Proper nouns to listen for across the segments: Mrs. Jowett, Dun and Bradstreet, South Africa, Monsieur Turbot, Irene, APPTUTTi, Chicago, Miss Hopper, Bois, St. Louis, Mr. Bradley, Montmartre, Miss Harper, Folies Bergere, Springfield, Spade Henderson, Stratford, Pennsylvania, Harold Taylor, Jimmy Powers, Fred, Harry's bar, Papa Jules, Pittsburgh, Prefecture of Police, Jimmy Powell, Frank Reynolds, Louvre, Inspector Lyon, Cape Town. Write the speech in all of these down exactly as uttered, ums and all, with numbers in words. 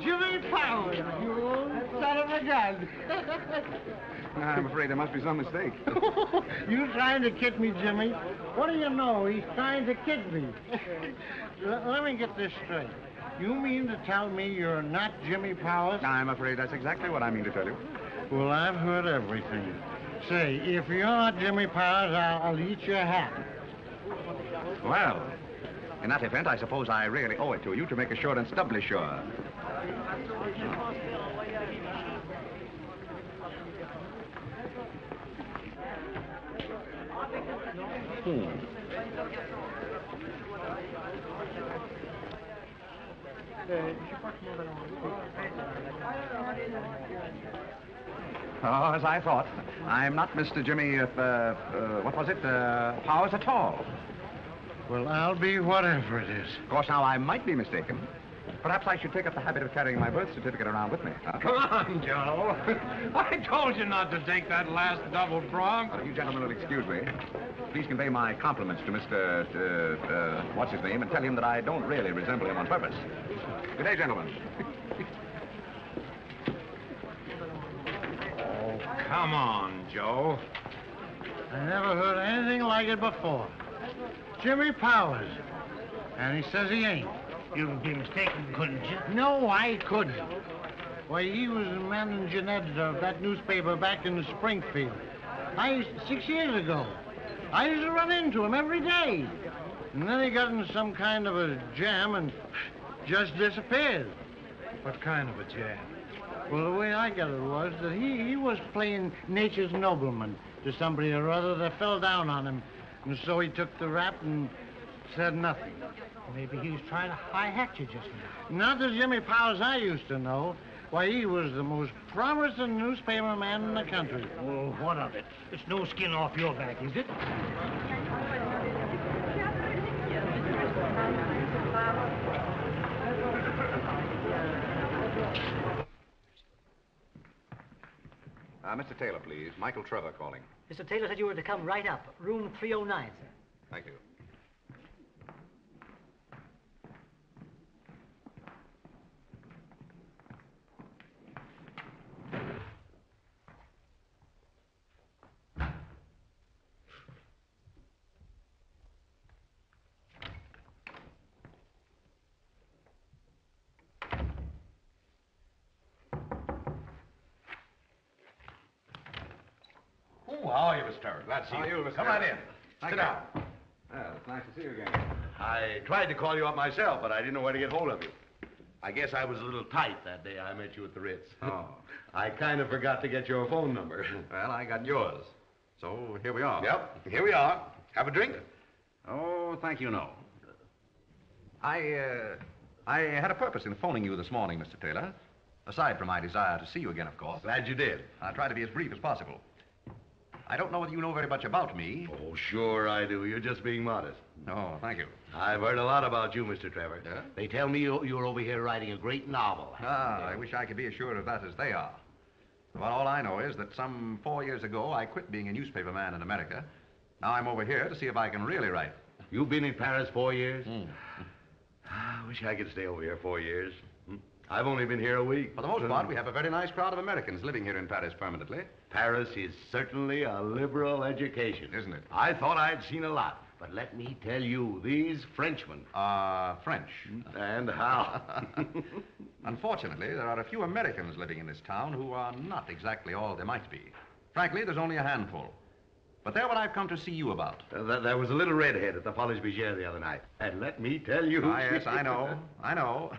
Jimmy Powell, you son of a gun. I'm afraid there must be some mistake. You trying to kid me, Jimmy? What do you know? He's trying to kid me. Let me get this straight. You mean to tell me you're not Jimmy Powers? I'm afraid that's exactly what I mean to tell you. Well, I've heard everything. Say, if you're not Jimmy Powers, I'll, I'll eat your hat. Well, in that event, I suppose I really owe it to you to make assured and doubly sure. Hmm. Oh, as I thought, I'm not Mister Jimmy, uh, uh, what was it, uh, Powers at all. Well, I'll be whatever it is. Of course, now, I might be mistaken. Perhaps I should take up the habit of carrying my birth certificate around with me. Huh? Come on, Joe. I told you not to take that last double prong. Well, if you gentlemen will excuse me, please convey my compliments to Mister Uh, uh, what's his name, and tell him that I don't really resemble him on purpose. Good day, gentlemen. Oh, come on, Joe. I never heard anything like it before. Jimmy Powers. And he says he ain't. You'd be mistaken, couldn't you? No, I couldn't. Why, he was the managing editor of that newspaper back in Springfield. I, six years ago. I used to run into him every day. And then he got into some kind of a jam and just disappeared. What kind of a jam? Well, the way I got it was that he, he was playing nature's nobleman to somebody or other that fell down on him. And so he took the rap and said nothing. Maybe he was trying to high-hat you just now. Not the Jimmy Powers I used to know. Why, he was the most promising newspaper man in the country. Oh, what of it? It's no skin off your back, is it? Uh, Mister Taylor, please. Michael Trevor calling. Mister Taylor said you were to come right up. Room three oh nine, sir. Thank you. How are you, Mister Turner? Glad to see you. How are you, Mister Come right in. Thank Sit you. down. Well, it's nice to see you again. I tried to call you up myself, but I didn't know where to get hold of you. I guess I was a little tight that day I met you at the Ritz. Oh. I kind of forgot to get your phone number. Well, I got yours. So, here we are. Yep, here we are. Have a drink? Oh, thank you, no. I, uh, I had a purpose in phoning you this morning, Mister Taylor. Aside from my desire to see you again, of course. Glad you did. I'll try to be as brief as possible. I don't know whether you know very much about me. Oh, sure I do. You're just being modest. No, thank you. I've heard a lot about you, Mister Trevor. Yeah? They tell me you're over here writing a great novel. Ah, I wish I could be as sure of that as they are. Well, all I know is that some four years ago, I quit being a newspaper man in America. Now I'm over here to see if I can really write. You've been in Paris four years? Mm. I wish I could stay over here four years. I've only been here a week. For the most part, we have a very nice crowd of Americans living here in Paris permanently. Paris is certainly a liberal education. Isn't it? I thought I'd seen a lot. But let me tell you, these Frenchmen are French. And how? Unfortunately, there are a few Americans living in this town who are not exactly all they might be. Frankly, there's only a handful. But they're what I've come to see you about. Uh, th there was a little redhead at the Folies Bergere the other night. And let me tell you... Ah, yes, I know. I know.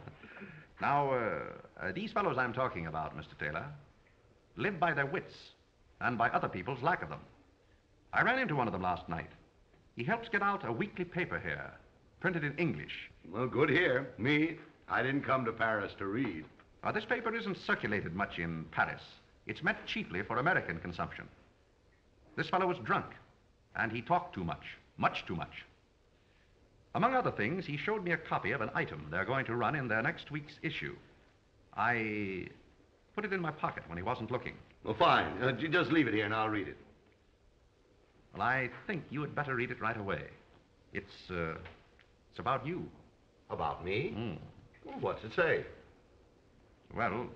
Now, uh, uh, these fellows I'm talking about, Mister Taylor, live by their wits and by other people's lack of them. I ran into one of them last night. He helps get out a weekly paper here, printed in English. Well, good here. Me, I didn't come to Paris to read. Uh, this paper isn't circulated much in Paris. It's meant chiefly for American consumption. This fellow was drunk, and he talked too much, much too much. Among other things, he showed me a copy of an item they're going to run in their next week's issue. I put it in my pocket when he wasn't looking. Well, fine. Uh, you just leave it here and I'll read it. Well, I think you had better read it right away. It's, uh, it's about you. About me? Mm. Well, what's it say? Well,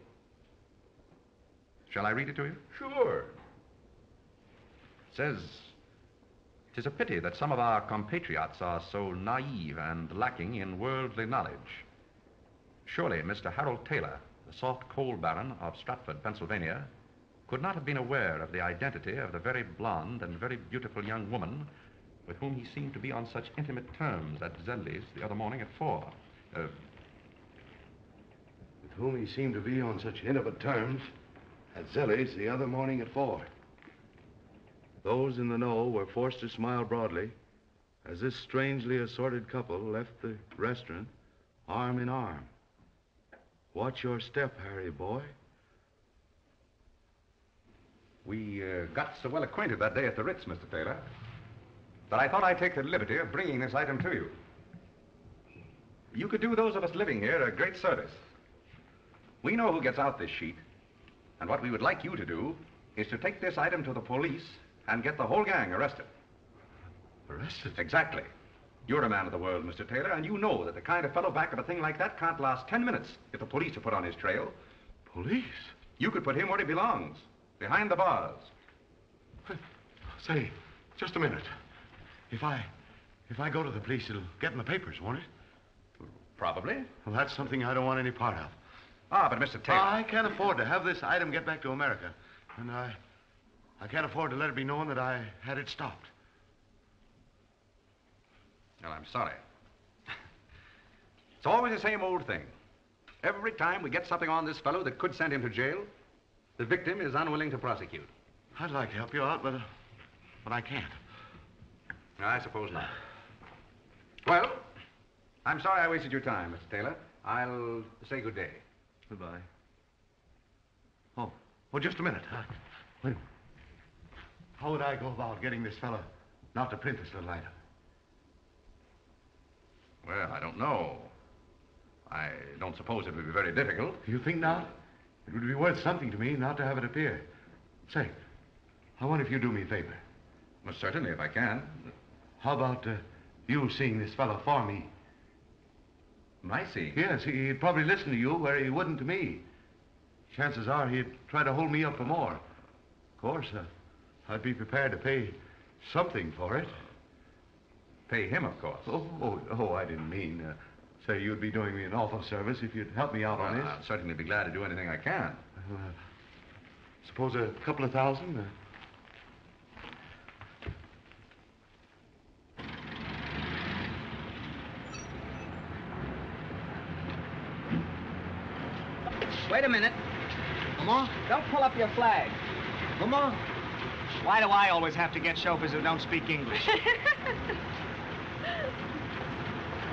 shall I read it to you? Sure. It says, "'Tis a pity that some of our compatriots are so naive and lacking in worldly knowledge. Surely Mister Harold Taylor, the soft coal baron of Stratford, Pennsylvania, could not have been aware of the identity of the very blonde and very beautiful young woman with whom he seemed to be on such intimate terms at Zelly's the other morning at four. Uh, with whom he seemed to be on such intimate terms at Zelly's the other morning at four. Those in the know were forced to smile broadly as this strangely assorted couple left the restaurant arm in arm. Watch your step, Harry, boy. We uh, got so well acquainted that day at the Ritz, Mister Taylor, that I thought I'd take the liberty of bringing this item to you. You could do those of us living here a great service. We know who gets out this sheet, and what we would like you to do is to take this item to the police and get the whole gang arrested. Arrested? Exactly. You're a man of the world, Mister Taylor, and you know that the kind of fellow back of a thing like that can't last ten minutes if the police are put on his trail. Police? You could put him where he belongs. Behind the bars. Say, just a minute. If I, if I go to the police, it'll get in the papers, won't it? Probably. Well, that's something I don't want any part of. Ah, but Mister Taylor... I can't afford to have this item get back to America. And I, I can't afford to let it be known that I had it stopped. Well, I'm sorry. It's always the same old thing. Every time we get something on this fellow that could send him to jail, the victim is unwilling to prosecute. I'd like to help you out, but, uh, but I can't. No, I suppose not. Well, I'm sorry I wasted your time, Mister Taylor. I'll say good day. Goodbye. Oh, well, just a minute. Uh, wait a minute. How would I go about getting this fellow not to print this little item? Well, I don't know. I don't suppose it would be very difficult. You think not? It would be worth something to me not to have it appear. Say, I wonder if you do me a favor. Well, certainly, if I can. How about uh, you seeing this fellow for me? My seeing? Yes, he'd probably listen to you where he wouldn't to me. Chances are he'd try to hold me up for more. Of course, uh, I'd be prepared to pay something for it. Pay him, of course. Oh, oh, oh I didn't mean... Uh, Say, you'd be doing me an awful service if you'd help me out well, on this. I'll certainly be glad to do anything I can. Uh, suppose a couple of thousand? Uh... Wait a minute. Lamont? Don't pull up your flag. Lamont? Why do I always have to get chauffeurs who don't speak English?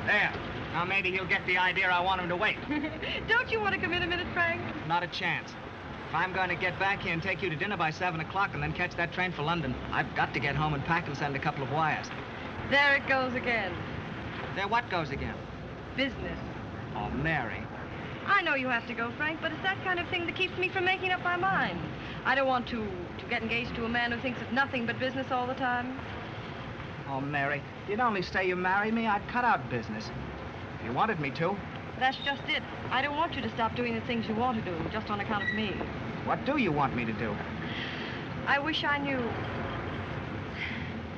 There. Now, maybe he'll get the idea I want him to wait. Don't you want to come in a minute, Frank? Not a chance. If I'm going to get back here and take you to dinner by seven o'clock and then catch that train for London, I've got to get home and pack and send a couple of wires. There it goes again. There what goes again? Business. Oh, Mary. I know you have to go, Frank, but it's that kind of thing that keeps me from making up my mind. I don't want to, to get engaged to a man who thinks of nothing but business all the time. Oh, Mary, if you'd only say you marry me, I'd cut out business. You wanted me to. That's just it. I don't want you to stop doing the things you want to do, just on account of me. What do you want me to do? I wish I knew.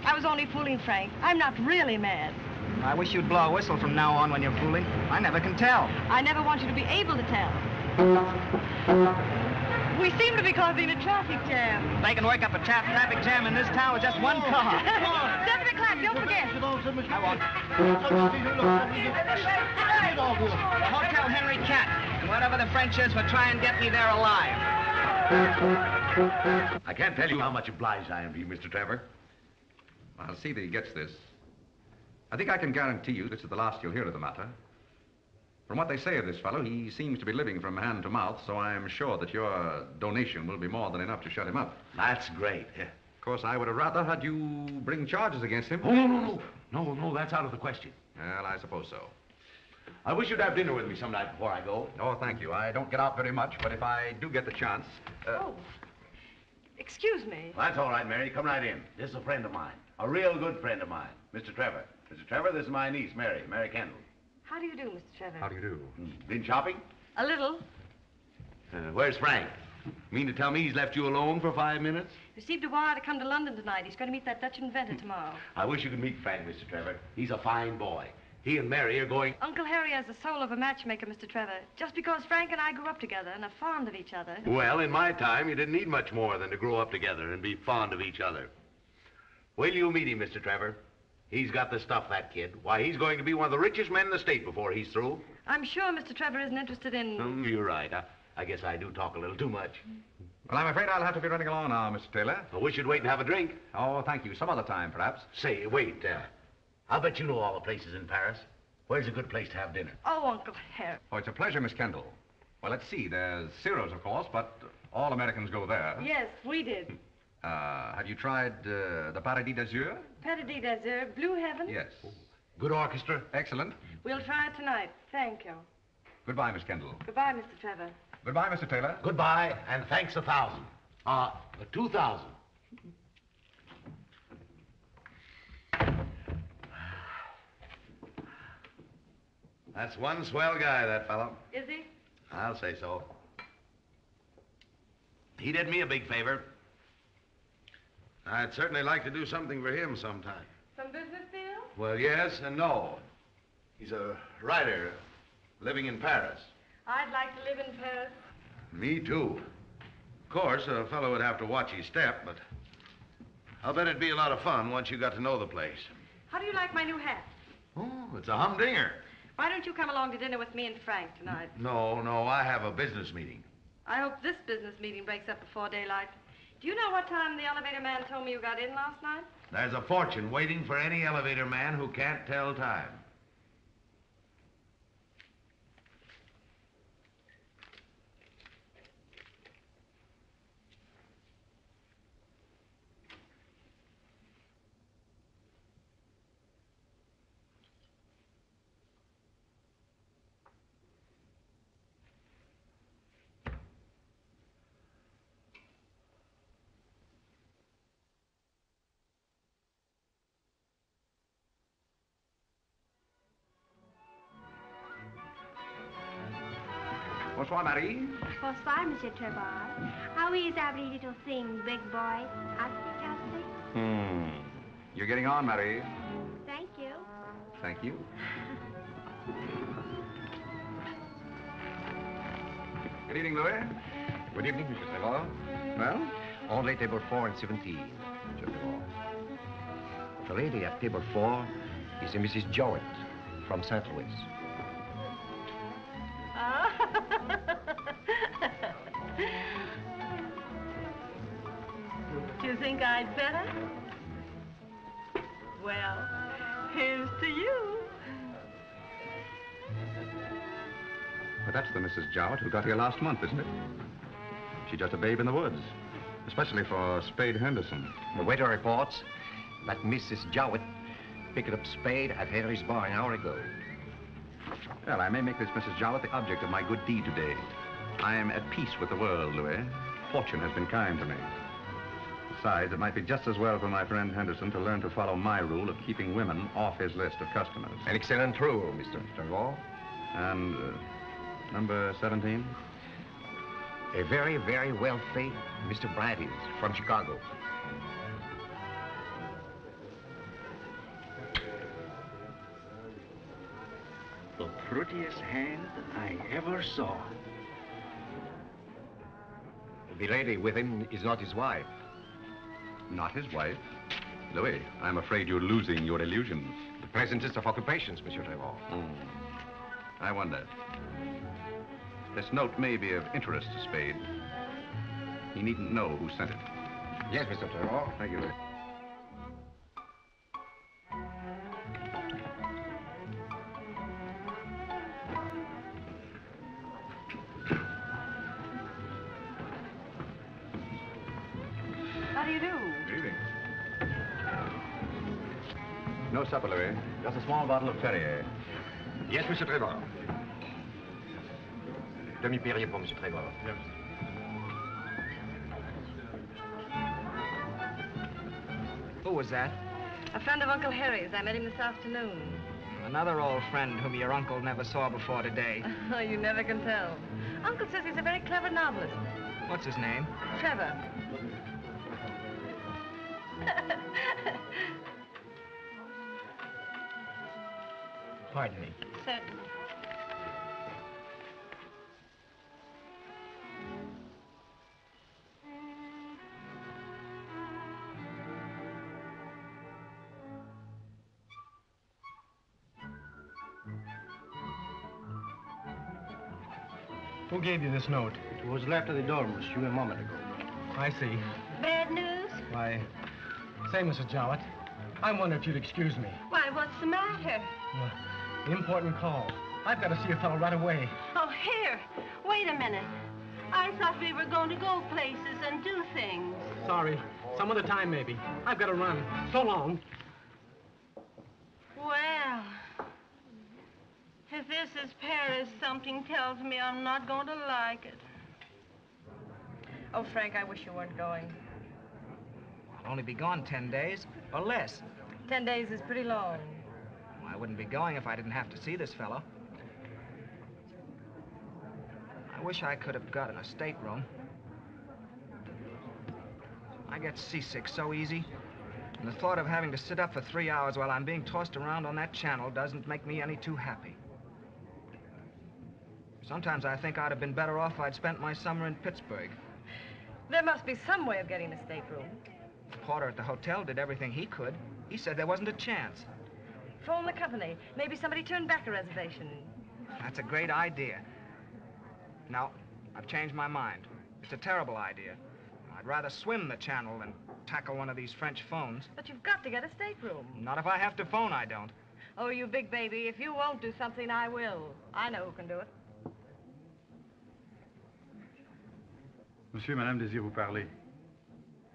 I was only fooling, Frank. I'm not really mad. I wish you'd blow a whistle from now on when you're fooling. I never can tell. I never want you to be able to tell. We seem to be causing a traffic jam. They can work up a tra traffic jam in this town with just one car. Seven o'clock, don't forget. I won't. Hotel Henry Cat, and whatever the French is for try and get me there alive. I can't tell you how much obliged I am to you, Mister Trevor. I'll see that he gets this. I think I can guarantee you this is the last you'll hear of the matter. From what they say of this fellow, he seems to be living from hand to mouth, so I'm sure that your donation will be more than enough to shut him up. That's great. Yeah. Of course, I would have rather had you bring charges against him. Oh, no, no, no. No, no, that's out of the question. Well, I suppose so. I wish you'd have dinner with me some night before I go. Oh, thank you. I don't get out very much, but if I do get the chance... Uh... Oh, excuse me. Well, that's all right, Mary. Come right in. This is a friend of mine, a real good friend of mine, Mister Trevor. Mister Trevor, this is my niece, Mary, Mary Kendall. How do you do, Mister Trevor? How do you do? Mm. Been shopping? A little. Uh, where's Frank? Mean to tell me he's left you alone for five minutes? Received a wire to come to London tonight. He's going to meet that Dutch inventor tomorrow. I wish you could meet Frank, Mister Trevor. He's a fine boy. He and Mary are going... Uncle Harry has the soul of a matchmaker, Mister Trevor. Just because Frank and I grew up together and are fond of each other. Well, in my time, you didn't need much more than to grow up together and be fond of each other. Wait till you meet him, Mister Trevor. He's got the stuff, that kid. Why, he's going to be one of the richest men in the state before he's through. I'm sure Mister Trevor isn't interested in... Mm, you're right. I, I guess I do talk a little too much. Well, I'm afraid I'll have to be running along now, Mister Taylor. I wish you'd wait and have a drink. Oh, thank you. Some other time, perhaps. Say, wait, uh... I'll bet you know all the places in Paris. Where's a good place to have dinner? Oh, Uncle Harry. Oh, it's a pleasure, Miss Kendall. Well, let's see. There's Ciro's, of course, but all Americans go there. Yes, we did. Uh, have you tried uh, the Paradis d'Azur? Paradis d'Azur, Blue Heaven? Yes. Oh, good orchestra. Excellent. We'll try it tonight. Thank you. Goodbye, Miss Kendall. Goodbye, Mister Trevor. Goodbye, Mister Taylor. Goodbye, and thanks a thousand. Uh, two thousand. That's one swell guy, that fellow. Is he? I'll say so. He did me a big favor. I'd certainly like to do something for him sometime. Some business deal? Well, yes and no. He's a writer living in Paris. I'd like to live in Paris. Me too. Of course, a fellow would have to watch his step, but I'll bet it'd be a lot of fun once you got to know the place. How do you like my new hat? Oh, it's a humdinger. Why don't you come along to dinner with me and Frank tonight? No, no, I have a business meeting. I hope this business meeting breaks up before daylight. Do you know what time the elevator man told me you got in last night? There's a fortune waiting for any elevator man who can't tell time. Bonsoir, Marie. Bonsoir, Monsieur Turbot. How is that little thing, big boy? Hmm. You're getting on, Marie. Thank you. Thank you. Good evening, Louis. Good evening, Monsieur Turbot. Well, only table four and seventeen, Monsieur Turbot. The lady at table four is a Missus Jowett from Saint Louis. Do you think I'd better? Well, here's to you. But that's the Missus Jowett who got here last month, isn't it? She's just a babe in the woods, especially for Spade Henderson. The waiter reports that Missus Jowett picked up Spade at Harry's bar an hour ago. Well, I may make this Missus Jowett the object of my good deed today. I am at peace with the world, Louis. Fortune has been kind to me. Besides, it might be just as well for my friend Henderson to learn to follow my rule of keeping women off his list of customers. An excellent rule, Mister Trevor. And uh, number seventeen? A very, very wealthy Mister Bradley from Chicago. The prettiest hand I ever saw. The lady with him is not his wife. Not his wife? Louis, I'm afraid you're losing your illusions. The pleasantest of occupations, Monsieur Trevor. Mm. I wonder. This note may be of interest to Spade. He needn't know who sent it. Yes, Mister Trevor. Thank you, Louis. No supper, Louis. Just a small bottle of Perrier. Yes, Monsieur Trevor. Demi-Perrier for Monsieur Trevor. Yes. Who was that? A friend of Uncle Harry's. I met him this afternoon. Another old friend whom your uncle never saw before today. Oh, you never can tell. Uncle says he's a very clever novelist. What's his name? Trevor. Pardon me. Certainly. Who gave you this note? It was left at the door, Monsieur, a moment ago. I see. Bad news? Why, say, Missus Jowett, I wonder if you'd excuse me. Why, what's the matter? Well, an important call. I've got to see a fellow right away. Oh, here. Wait a minute. I thought we were going to go places and do things. Sorry. Some other time, maybe. I've got to run. So long. Well, if this is Paris, something tells me I'm not going to like it. Oh, Frank, I wish you weren't going. I'll only be gone ten days or less. Ten days is pretty long. Well, I wouldn't be going if I didn't have to see this fellow. I wish I could have gotten a stateroom. I get seasick so easy. And the thought of having to sit up for three hours while I'm being tossed around on that channel doesn't make me any too happy. Sometimes I think I'd have been better off if I'd spent my summer in Pittsburgh. There must be some way of getting a stateroom. The porter at the hotel did everything he could. He said there wasn't a chance. Phone the company. Maybe somebody turned back a reservation. That's a great idea. No, I've changed my mind. It's a terrible idea. I'd rather swim the channel than tackle one of these French phones. But you've got to get a stateroom. Not if I have to phone, I don't. Oh, you big baby, if you won't do something, I will. I know who can do it. Monsieur, Madame désire vous parler.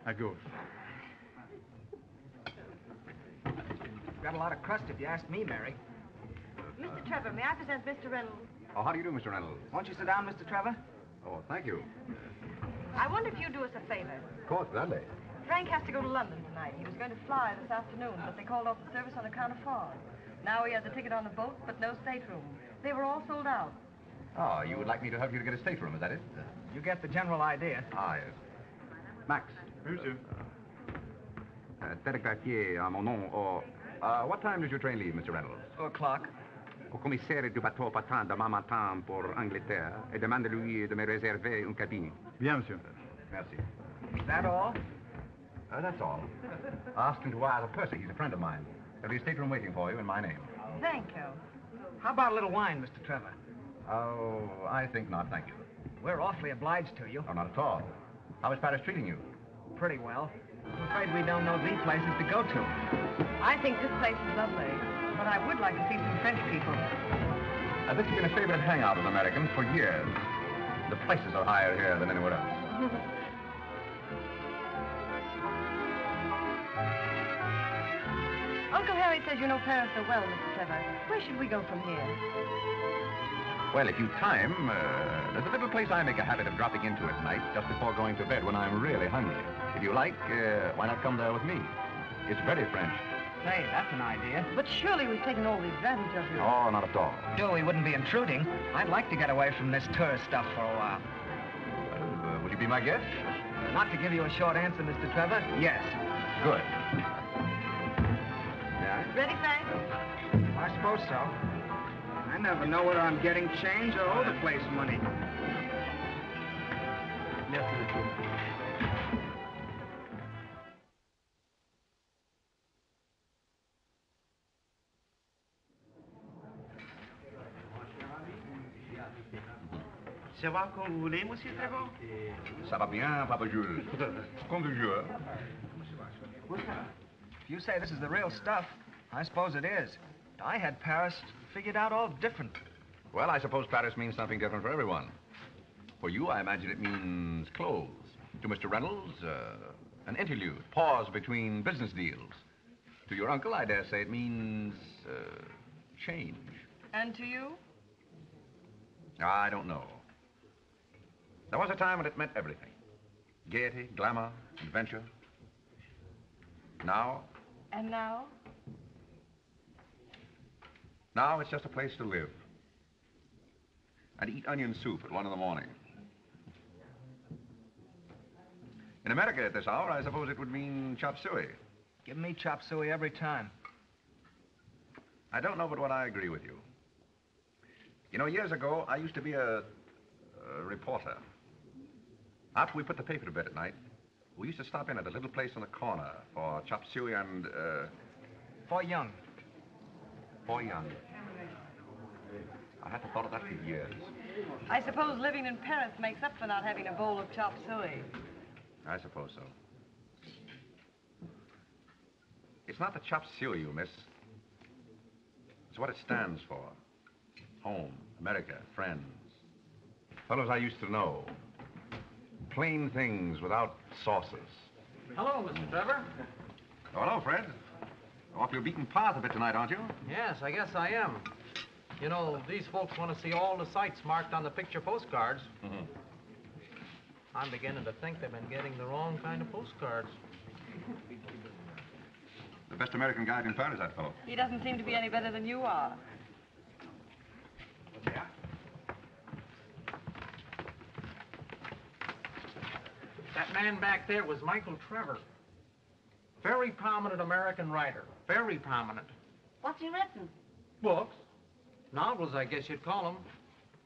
À gauche. Got a lot of crust if you ask me, Mary. Mister Trevor, may I present Mister Reynolds? Oh, how do you do, Mister Reynolds? Won't you sit down, Mister Trevor? Oh, thank you. I wonder if you'd do us a favor. Of course, gladly. Frank has to go to London tonight. He was going to fly this afternoon, but they called off the service on account of fog. Now he has a ticket on the boat, but no stateroom. They were all sold out. Oh, you would like me to help you to get a stateroom, is that it? You get the general idea. Ah, yes. Max. Monsieur. Uh, Telegraphier à mon nom, or... Uh, what time does your train leave, Mister Reynolds? Two o'clock. Au commissaire du bateau partant demain matin pour Angleterre et demande-lui de me réserver une cabine. Bien, monsieur. Merci. Is that all? Uh, that's all. Ask him to wire to Percy. He's a friend of mine. There'll be a stateroom waiting for you in my name. Thank you. How about a little wine, Mister Trevor? Oh, I think not, thank you. We're awfully obliged to you. Oh, not at all. How is Paris treating you? Pretty well. I'm afraid we don't know the places to go to. I think this place is lovely, but I would like to see some French people. Uh, this has been a favorite hangout of Americans for years. The prices are higher here than anywhere else. Uncle Harry says you know Paris so well, Mister Trevor. Where should we go from here? Well, if you time, uh, there's a little place I make a habit of dropping into at night just before going to bed when I'm really hungry. If you like, uh, why not come there with me? It's very French. Say, that's an idea. But surely we've taken all the advantage of you. Oh, not at all. No, we wouldn't be intruding. I'd like to get away from this tourist stuff for a while. Well, uh, would you be my guest? Not to give you a short answer, Mister Trevor. Yes. Good. Yeah. Ready, Frank? Well, I suppose so. I never know whether I'm getting change or owe the place money. Ça va comme vous voulez, Monsieur Trevor? Ça va bien, Papa Jules. Comme toujours. If you say this is the real stuff, I suppose it is. I had Paris figured out all different. Well, I suppose Paris means something different for everyone. For you, I imagine it means clothes. To Mister Reynolds, uh, an interlude, pause between business deals. To your uncle, I dare say it means uh, change. And to you? I don't know. There was a time when it meant everything. Gaiety, glamour, adventure. Now? And now? Now it's just a place to live. And eat onion soup at one in the morning. In America at this hour, I suppose it would mean chop suey. Give me chop suey every time. I don't know but what I agree with you. You know, years ago, I used to be a, a reporter. After we put the paper to bed at night, we used to stop in at a little place on the corner for chop suey and, uh... for young. For young. I haven't thought of that for years. I suppose living in Paris makes up for not having a bowl of chop suey. I suppose so. It's not the chop suey you miss. It's what it stands for. Home, America, friends. Fellows I used to know. Plain things without sauces. Hello, Mister Trevor. Oh, hello, Fred. You're off your beaten path a bit tonight, aren't you? Yes, I guess I am. You know, these folks want to see all the sights marked on the picture postcards. Mm-hmm. I'm beginning to think they've been getting the wrong kind of postcards. The best American guide in Paris, that fellow. He doesn't seem to be any better than you are. Yeah. That man back there was Michael Trevor. Very prominent American writer. Very prominent. What's he written? Books. Novels, I guess you'd call them.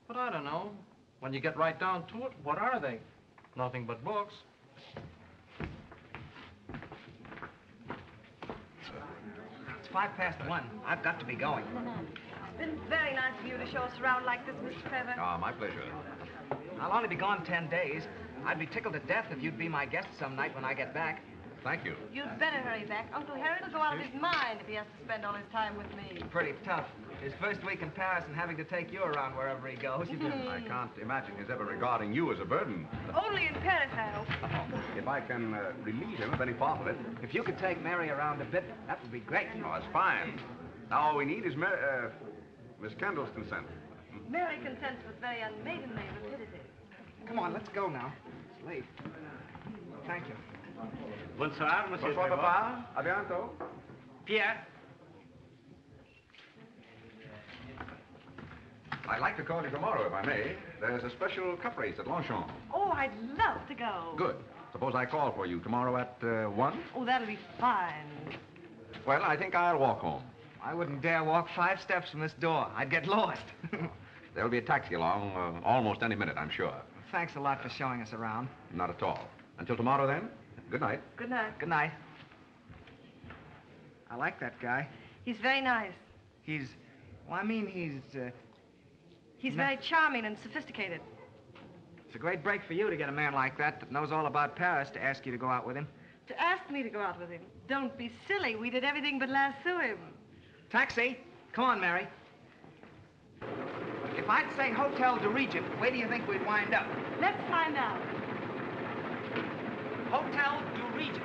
But I don't know. When you get right down to it, what are they? Nothing but books. It's five past one. I've got to be going. It's been very nice of you to show us around like this, Mister Trevor. Ah, my pleasure. I'll only be gone ten days. I'd be tickled to death if you'd be my guest some night when I get back. Thank you. You'd better hurry back. Uncle Harry will go out of his mind if he has to spend all his time with me. Pretty tough. His first week in Paris and having to take you around wherever he goes. I can't imagine his ever regarding you as a burden. Only in Paris, I hope. Oh, if I can uh, relieve him of any part of it. If you could take Mary around a bit, that would be great. Oh, it's fine. Now all we need is Mary, uh, Miss Kendall's consent. Mary consents with very unmaidenly rapidity. Come on, let's go now. It's late. Thank you. Bonsoir, Monsieur Bonsoir, Trevor. Papa. A bientôt. Pierre. I'd like to call you tomorrow, if I may. There's a special cup race at Longchamp. Oh, I'd love to go. Good. Suppose I call for you tomorrow at uh, one? Oh, that'll be fine. Well, I think I'll walk home. I wouldn't dare walk five steps from this door. I'd get lost. There'll be a taxi along uh, almost any minute, I'm sure. Thanks a lot for showing us around. Not at all. Until tomorrow, then. Good night. Good night. Good night. I like that guy. He's very nice. He's... Well, I mean, he's... Uh, He's very charming and sophisticated. It's a great break for you to get a man like that that knows all about Paris to ask you to go out with him. To ask me to go out with him? Don't be silly. We did everything but lasso him. Taxi. Come on, Mary. If I'd say Hotel de Regent, where do you think we'd wind up? Let's find out. Hotel de Regent.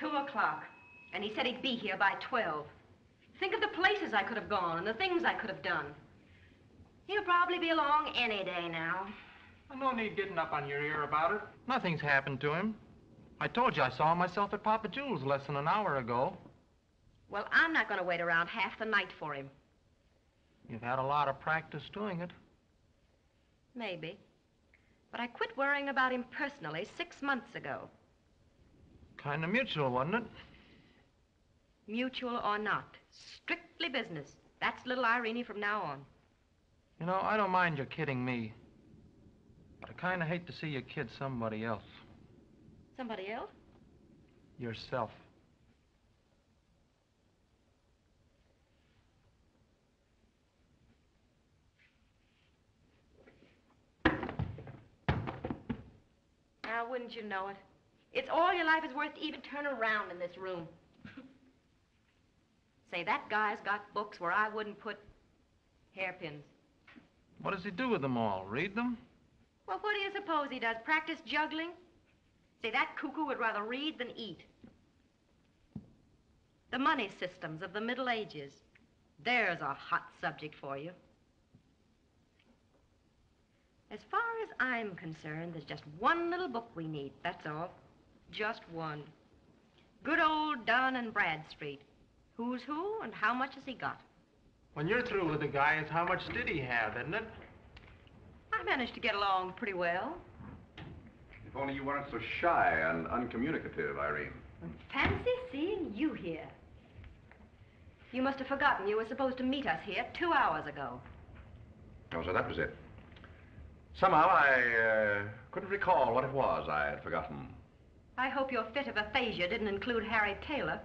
Two o'clock, and he said he'd be here by twelve. Think of the places I could have gone and the things I could have done. He'll probably be along any day now. Well, no need getting up on your ear about it. Nothing's happened to him. I told you I saw him myself at Papa Jules less than an hour ago. Well, I'm not going to wait around half the night for him. You've had a lot of practice doing it. Maybe. But I quit worrying about him personally six months ago. Kind of mutual, wasn't it? Mutual or not, strictly business. That's little Irene from now on. You know, I don't mind your kidding me, but I kind of hate to see you kid somebody else. Somebody else? Yourself. Now, wouldn't you know it? It's all your life is worth to even turn around in this room. Say, that guy's got books where I wouldn't put hairpins. What does he do with them all? Read them? Well, what do you suppose he does? Practice juggling? Say, that cuckoo would rather read than eat. The money systems of the Middle Ages. There's a hot subject for you. As far as I'm concerned, there's just one little book we need, that's all. Just one. Good old Dun and Bradstreet. Who's who and how much has he got? When you're through with the guy, it's how much did he have, isn't it? I managed to get along pretty well. If only you weren't so shy and uncommunicative, Irene. Fancy seeing you here. You must have forgotten you were supposed to meet us here two hours ago. Oh, so that was it. Somehow I uh, couldn't recall what it was I had forgotten. I hope your fit of aphasia didn't include Harry Taylor.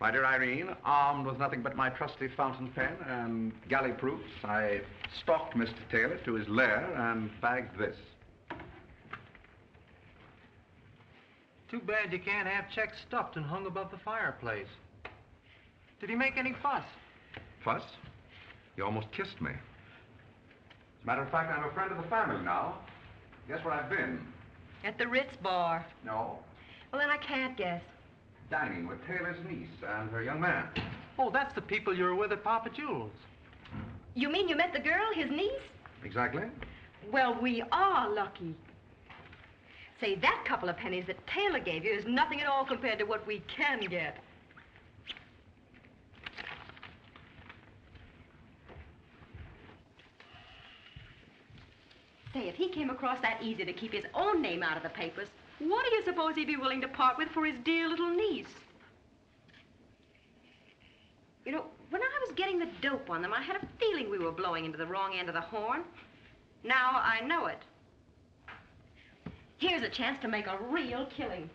My dear Irene, armed with nothing but my trusty fountain pen and galley proofs, I stalked Mister Taylor to his lair and bagged this. Too bad you can't have checks stuffed and hung above the fireplace. Did he make any fuss? Fuss? He almost kissed me. As a matter of fact, I'm a friend of the family now. Guess where I've been? At the Ritz bar. No. Well, then I can't guess. Dining with Taylor's niece and her young man. Oh, that's the people you were with at Papa Jules. You mean you met the girl, his niece? Exactly. Well, we are lucky. Say, that couple of pennies that Taylor gave you is nothing at all compared to what we can get. Say, if he came across that easy to keep his own name out of the papers, what do you suppose he'd be willing to part with for his dear little niece? You know, when I was getting the dope on them, I had a feeling we were blowing into the wrong end of the horn. Now I know it. Here's a chance to make a real killing.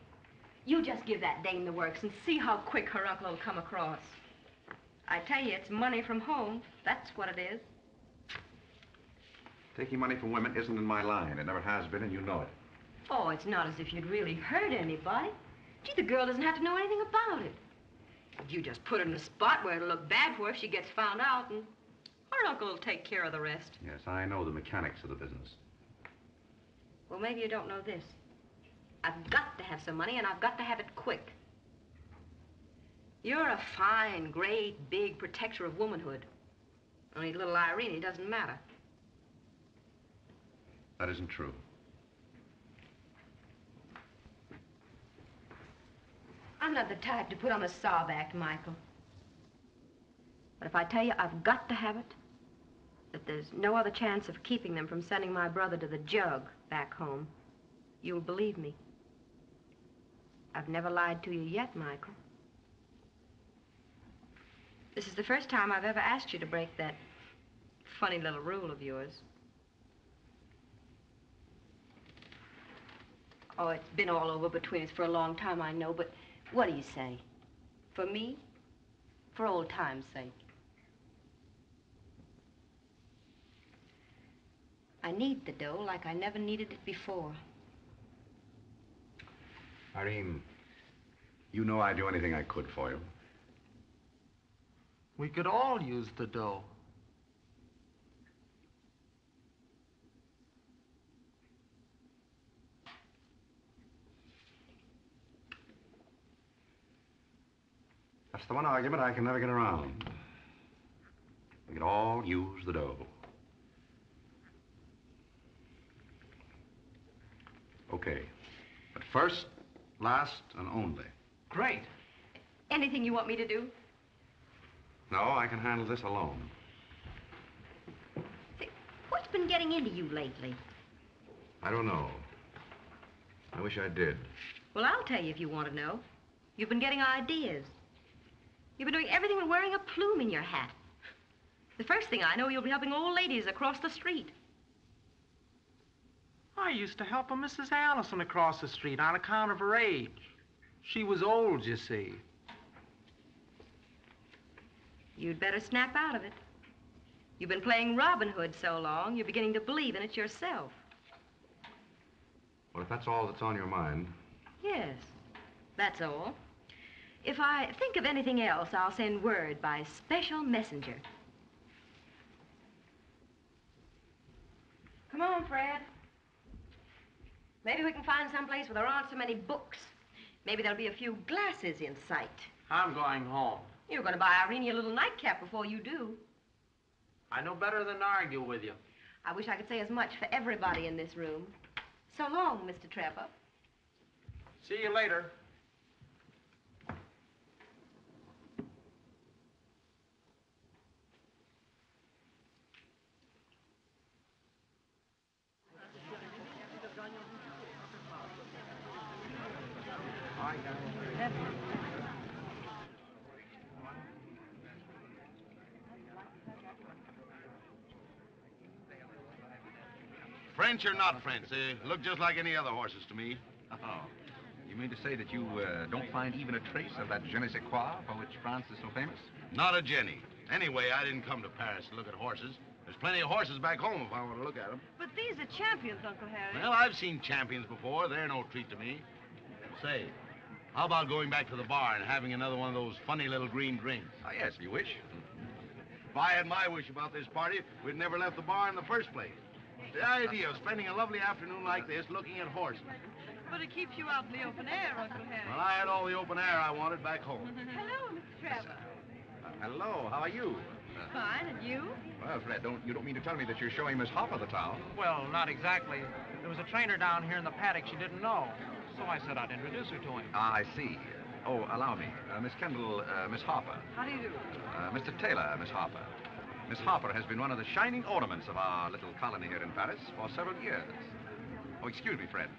You just give that dame the works and see how quick her uncle will come across. I tell you, it's money from home. That's what it is. Taking money from women isn't in my line. It never has been, and you know it. Oh, it's not as if you'd really hurt anybody. Gee, the girl doesn't have to know anything about it. You just put her in a spot where it'll look bad for her if she gets found out, and her uncle will take care of the rest. Yes, I know the mechanics of the business. Well, maybe you don't know this. I've got to have some money, and I've got to have it quick. You're a fine, great, big protector of womanhood. Only little Irene doesn't matter. That isn't true. I'm not the type to put on a sob act, Michael. But if I tell you I've got to have it, that there's no other chance of keeping them from sending my brother to the jug back home, you'll believe me. I've never lied to you yet, Michael. This is the first time I've ever asked you to break that funny little rule of yours. Oh, it's been all over between us for a long time, I know, but what do you say? For me? For old time's sake. I need the dough like I never needed it before. Irene, you know I'd do anything I could for you. We could all use the dough. That's the one argument I can never get around. We could all use the dough. Okay. But first, last, and only. Great. Anything you want me to do? No, I can handle this alone. See, what's been getting into you lately? I don't know. I wish I did. Well, I'll tell you if you want to know. You've been getting ideas. You've been doing everything but wearing a plume in your hat. The first thing I know, you'll be helping old ladies across the street. I used to help a Missus Allison across the street on account of her age. She was old, you see. You'd better snap out of it. You've been playing Robin Hood so long, you're beginning to believe in it yourself. Well, if that's all that's on your mind. Yes, that's all. If I think of anything else, I'll send word by special messenger. Come on, Fred. Maybe we can find someplace where there aren't so many books. Maybe there'll be a few glasses in sight. I'm going home. You're going to buy Irene a little nightcap before you do. I know better than to argue with you. I wish I could say as much for everybody in this room. So long, Mister Trevor. See you later. French or not French, they look just like any other horses to me. Oh. You mean to say that you uh, don't find even a trace of that je ne sais quoi for which France is so famous? Not a Jenny. Anyway, I didn't come to Paris to look at horses. There's plenty of horses back home if I want to look at them. But these are champions, Uncle Harry. Well, I've seen champions before. They're no treat to me. Say, how about going back to the bar and having another one of those funny little green drinks? Oh, yes, if you wish. If I had my wish about this party, we'd never left the bar in the first place. The idea of spending a lovely afternoon like this looking at horses. But it keeps you out in the open air, Uncle Harry. Well, I had all the open air I wanted back home. Hello, Mister Trevor. Uh, hello, how are you? Uh, Fine, and you? Well, Fred, don't, you don't mean to tell me that you're showing Miss Hopper the town? Well, not exactly. There was a trainer down here in the paddock she didn't know. So I said I'd introduce her to him. Ah, I see. Oh, allow me. Uh, Miss Kendall, uh, Miss Harper. How do you do? Uh, Mister Taylor, Miss Harper. Miss Harper has been one of the shining ornaments of our little colony here in Paris for several years. Oh, excuse me, Fred.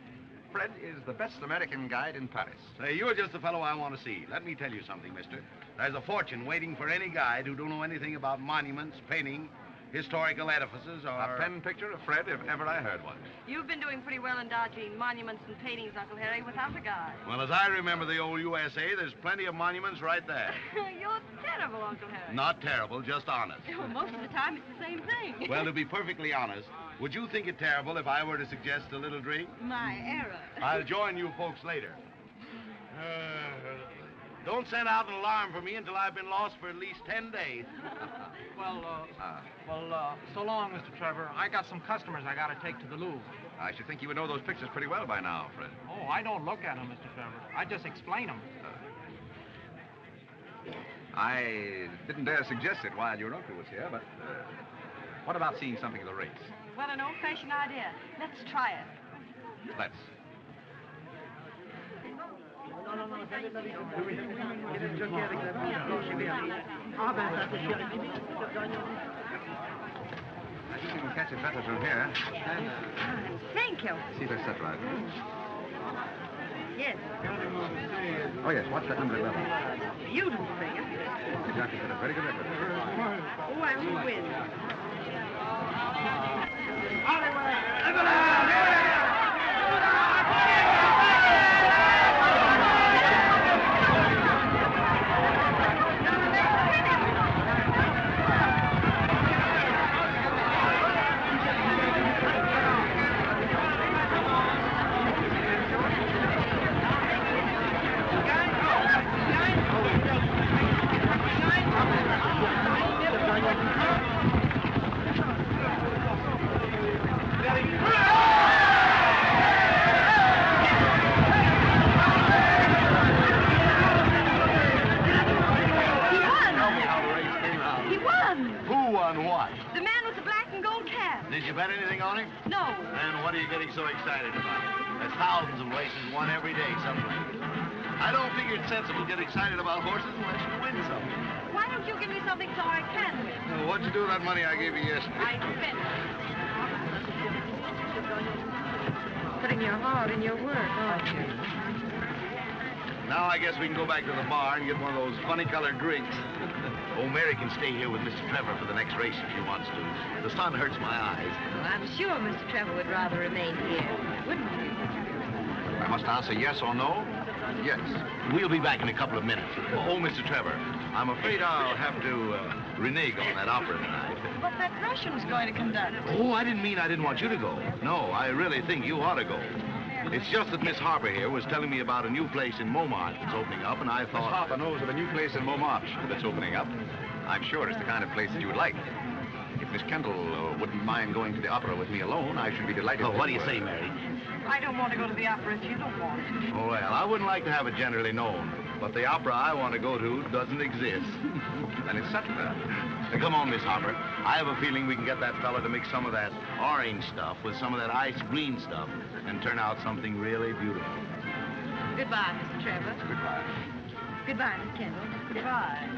Fred is the best American guide in Paris. Say, you're just the fellow I want to see. Let me tell you something, mister. There's a fortune waiting for any guide who don't know anything about monuments, painting, historical edifices, or... A pen picture of Fred, if ever I heard one. You've been doing pretty well in dodging monuments and paintings, Uncle Harry, without a guide. Well, as I remember the old U S A, there's plenty of monuments right there. You're terrible, Uncle Harry. Not terrible, just honest. Well, most of the time, it's the same thing. Well, to be perfectly honest, would you think it terrible if I were to suggest a little drink? My error. I'll join you folks later. Uh, don't send out an alarm for me until I've been lost for at least ten days. Well, uh, uh, well, uh, so long, Mister Trevor. I got some customers I got to take to the Louvre. I should think you would know those pictures pretty well by now, Fred. Oh, I don't look at them, Mister Trevor. I just explain them. Uh, I didn't dare suggest it while your uncle was here, but uh, what about seeing something of the race? Well, an old-fashioned idea. Let's try it. Let's. I think you can catch it better from here. Thank you. See if I set right. Yes. Oh, yes, watch that number eleven. Beautiful thing. The jockey's got a very good record. Oh, I will win. Hollywood! Get one of those funny-colored drinks. Oh, Mary can stay here with Mister Trevor for the next race if she wants to. The sun hurts my eyes. Well, I'm sure Mister Trevor would rather remain here, wouldn't you? I must answer yes or no? Yes. We'll be back in a couple of minutes. Oh, Mister Trevor, I'm afraid I'll have to uh, renege on that opera tonight. But that Russian's going to conduct. Oh, I didn't mean I didn't want you to go. No, I really think you ought to go. It's just that Miss Harper here was telling me about a new place in Montmartre that's opening up, and I thought... Miss Harper knows of a new place in Montmartre that's opening up. I'm sure it's the kind of place that you would like. If Miss Kendall uh, wouldn't mind going to the opera with me alone, I should be delighted. Oh, what do you say, Mary? I don't want to go to the opera if you don't want to. Well, I wouldn't like to have it generally known, but the opera I want to go to doesn't exist. And it's settled that. Now, come on, Miss Harper. I have a feeling we can get that fella to mix some of that orange stuff with some of that ice green stuff and turn out something really beautiful. Goodbye, Mister Trevor. Goodbye. Goodbye, Miss Kendall. Goodbye.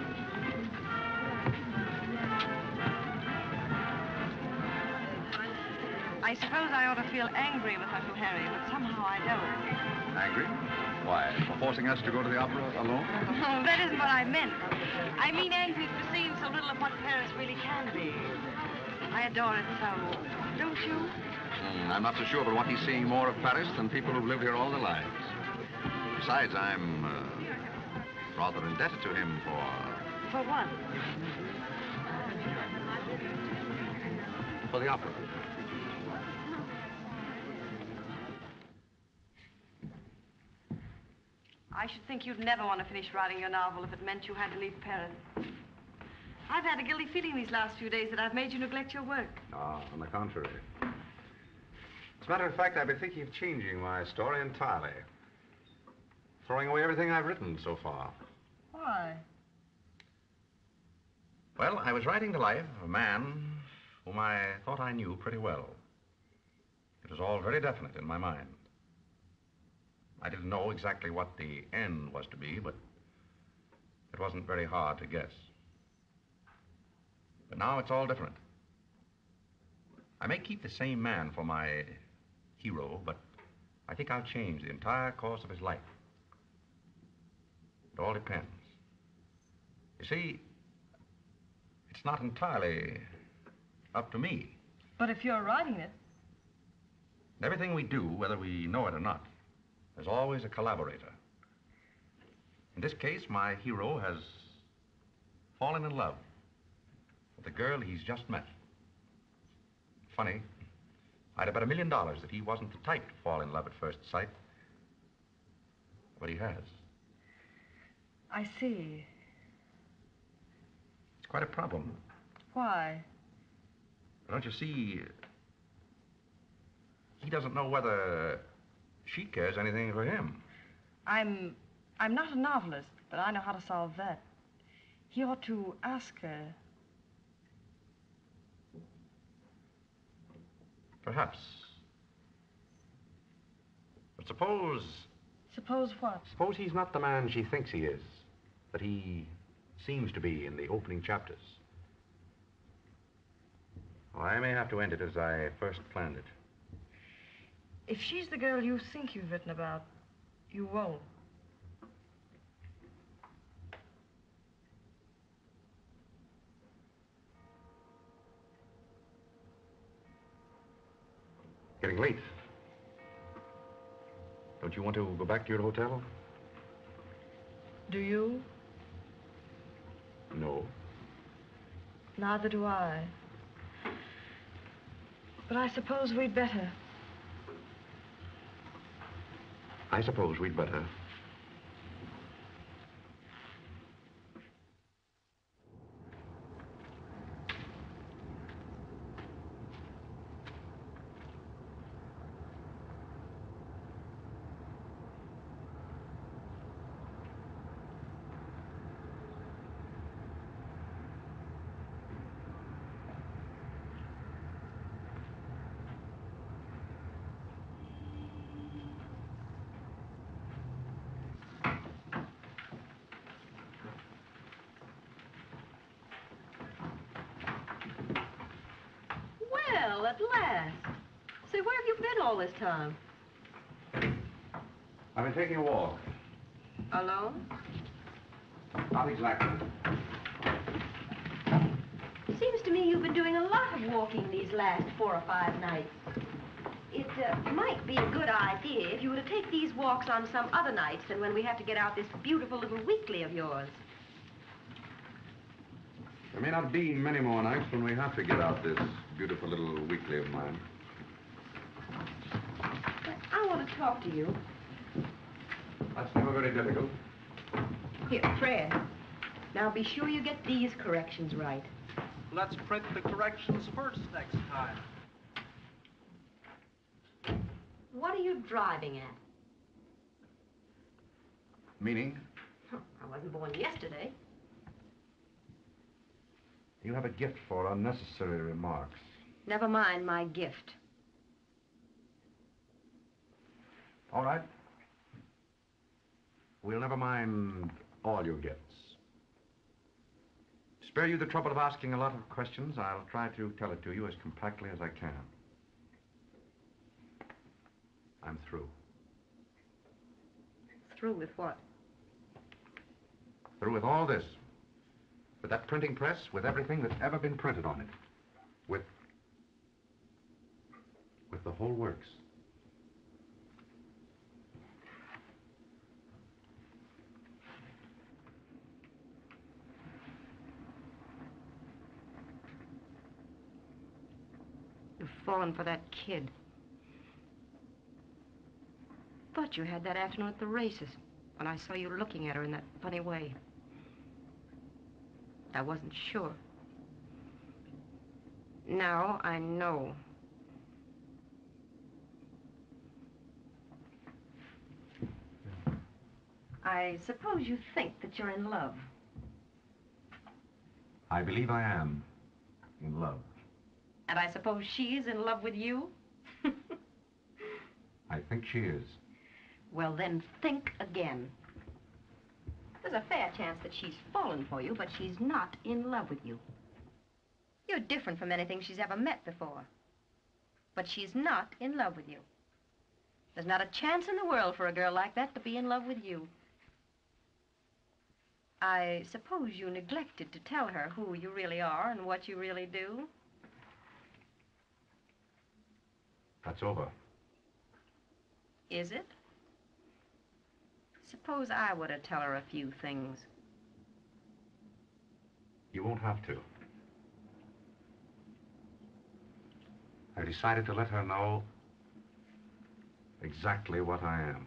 I suppose I ought to feel angry with Uncle Harry, but somehow I don't. Angry? Why, for forcing us to go to the opera alone? Oh, that isn't what I meant. I mean angry for seeing so little of what Paris really can be. I adore it so. Don't you? Mm, I'm not so sure, but what he's seeing more of Paris than people who've lived here all their lives. Besides, I'm uh, rather indebted to him for... For what? For the opera. I should think you'd never want to finish writing your novel if it meant you had to leave Paris. I've had a guilty feeling these last few days that I've made you neglect your work. No, on the contrary. As a matter of fact, I've been thinking of changing my story entirely. Throwing away everything I've written so far. Why? Well, I was writing the life of a man whom I thought I knew pretty well. It was all very definite in my mind. I didn't know exactly what the end was to be, but it wasn't very hard to guess. But now it's all different. I may keep the same man for my hero, but I think I'll change the entire course of his life. It all depends. You see, it's not entirely up to me. But if you're writing it... Everything we do, whether we know it or not, there's always a collaborator. In this case, my hero has fallen in love with the girl he's just met. Funny, I'd have bet a million dollars that he wasn't the type to fall in love at first sight. But he has. I see. It's quite a problem. Why? Don't you see? He doesn't know whether... she cares anything for him. I'm... I'm not a novelist, but I know how to solve that. He ought to ask her. Perhaps. But suppose... Suppose what? Suppose he's not the man she thinks he is, that he seems to be in the opening chapters. Well, I may have to end it as I first planned it. If she's the girl you think you've written about, you won't. Getting late. Don't you want to go back to your hotel? Do you? No. Neither do I. But I suppose we'd better. I suppose we'd better. This time. I've been taking a walk. Alone? Not exactly. Seems to me you've been doing a lot of walking these last four or five nights. It uh, might be a good idea if you were to take these walks on some other nights than when we have to get out this beautiful little weekly of yours. There may not be many more nights when we have to get out this beautiful little weekly of mine. want to talk to you. That's never very difficult. Here, Fred. Now be sure you get these corrections right. Let's print the corrections first next time. What are you driving at? Meaning? I wasn't born yesterday. You have a gift for unnecessary remarks. Never mind my gift. All right. We'll never mind all your gifts. To spare you the trouble of asking a lot of questions, I'll try to tell it to you as compactly as I can. I'm through. Through with what? Through with all this. With that printing press, with everything that's ever been printed on it. With... with the whole works. You've fallen for that kid. Thought you had that afternoon at the races when I saw you looking at her in that funny way. I wasn't sure. Now I know. I suppose you think that you're in love. I believe I am in love. And I suppose she is in love with you? I think she is. Well, then think again. There's a fair chance that she's fallen for you, but she's not in love with you. You're different from anything she's ever met before. But she's not in love with you. There's not a chance in the world for a girl like that to be in love with you. I suppose you neglected to tell her who you really are and what you really do. That's over. Is it? Suppose I were to tell her a few things. You won't have to. I've decided to let her know exactly what I am.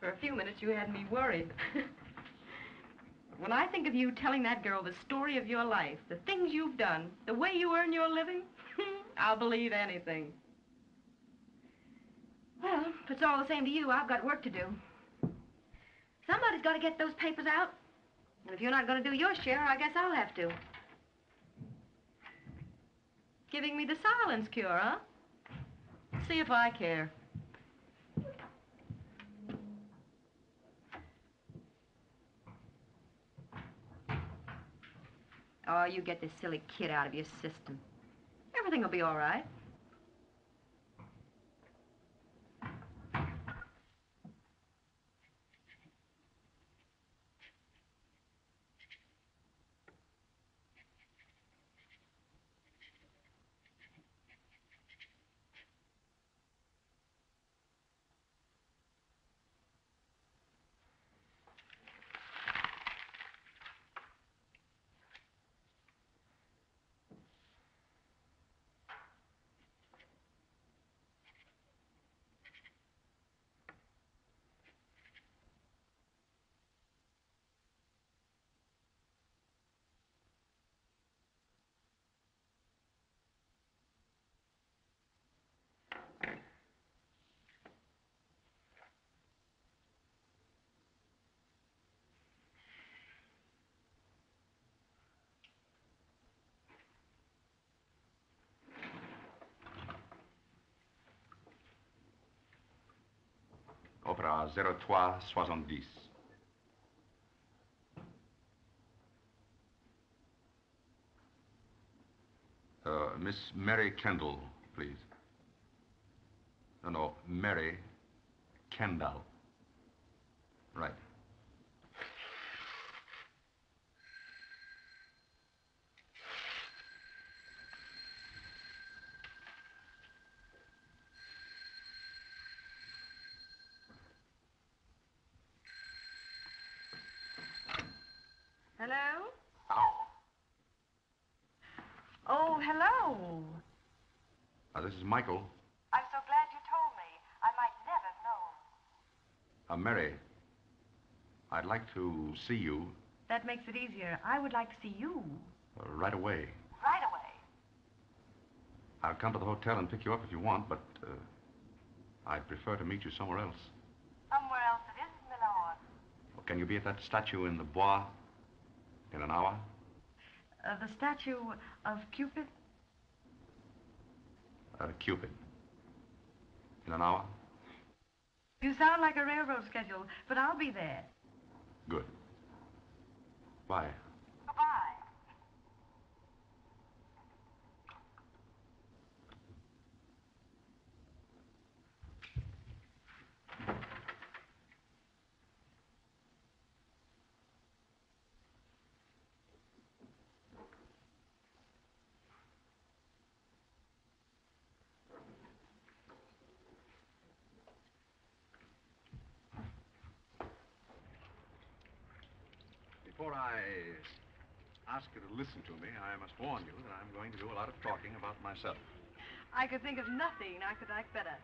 For a few minutes you had me worried. But when I think of you telling that girl the story of your life, the things you've done, the way you earn your living, I'll believe anything. Well, if it's all the same to you, I've got work to do. Somebody's got to get those papers out. And if you're not going to do your share, I guess I'll have to. Giving me the silence cure, huh? See if I care. Oh, you get this silly kid out of your system. Everything will be all right. Opera zero three seventy. Uh, Miss Mary Kendall, please. No, no, Mary Kendall. Right. Now, this is Michael. I'm so glad you told me. I might never know. Uh, Mary, I'd like to see you. That makes it easier. I would like to see you. Uh, right away. Right away? I'll come to the hotel and pick you up if you want, but uh, I'd prefer to meet you somewhere else. Somewhere else it isn't Milan. Well, can you be at that statue in the Bois in an hour? Uh, the statue of Cupid? Uh, Cupid. In an hour? You sound like a railroad schedule, but I'll be there. Good. Bye. Goodbye. Before I ask you to listen to me, I must warn you that I'm going to do a lot of talking about myself. I could think of nothing I could like better.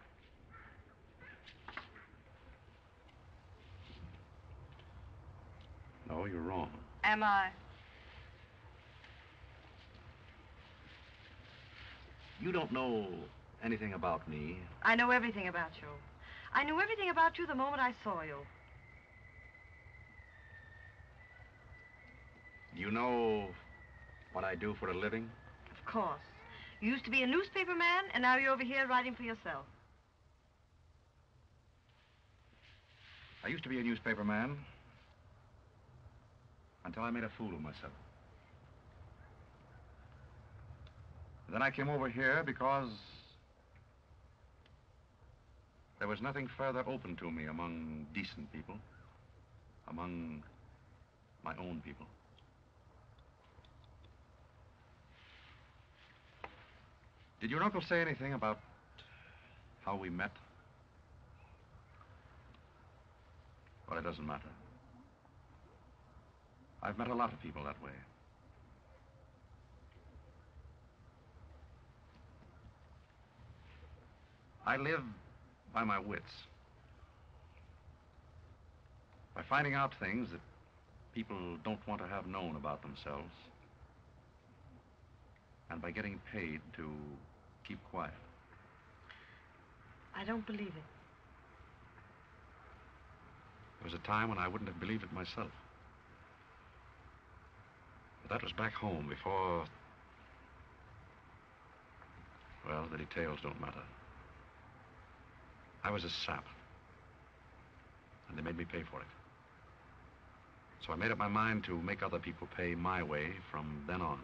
No, you're wrong. Am I? You don't know anything about me. I know everything about you. I knew everything about you the moment I saw you. You know what I do for a living? Of course. You used to be a newspaper man, and now you're over here writing for yourself. I used to be a newspaper man until I made a fool of myself. Then I came over here because there was nothing further open to me among decent people, among my own people. Did your uncle say anything about how we met? Well, it doesn't matter. I've met a lot of people that way. I live by my wits. By finding out things that people don't want to have known about themselves. And by getting paid to keep quiet. I don't believe it. There was a time when I wouldn't have believed it myself. But that was back home before... Well, the details don't matter. I was a sap. And they made me pay for it. So I made up my mind to make other people pay my way from then on.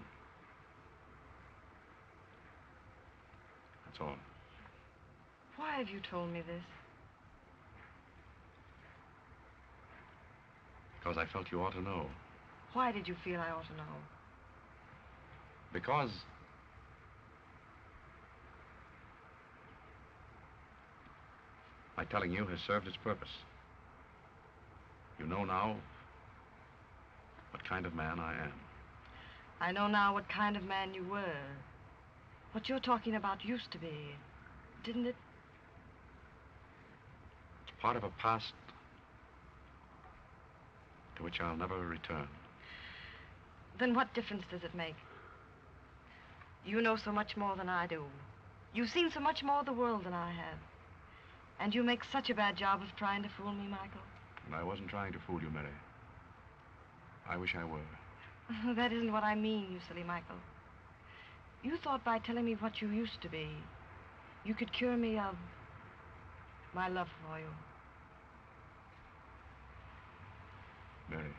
That's all. Why have you told me this? Because I felt you ought to know. Why did you feel I ought to know? Because... my telling you has served its purpose. You know now what kind of man I am. I know now what kind of man you were. What you're talking about used to be, didn't it? It's part of a past to which I'll never return. Then what difference does it make? You know so much more than I do. You've seen so much more of the world than I have. And you make such a bad job of trying to fool me, Michael. And I wasn't trying to fool you, Mary. I wish I were. That isn't what I mean, you silly Michael. You thought by telling me what you used to be, you could cure me of my love for you. Mary.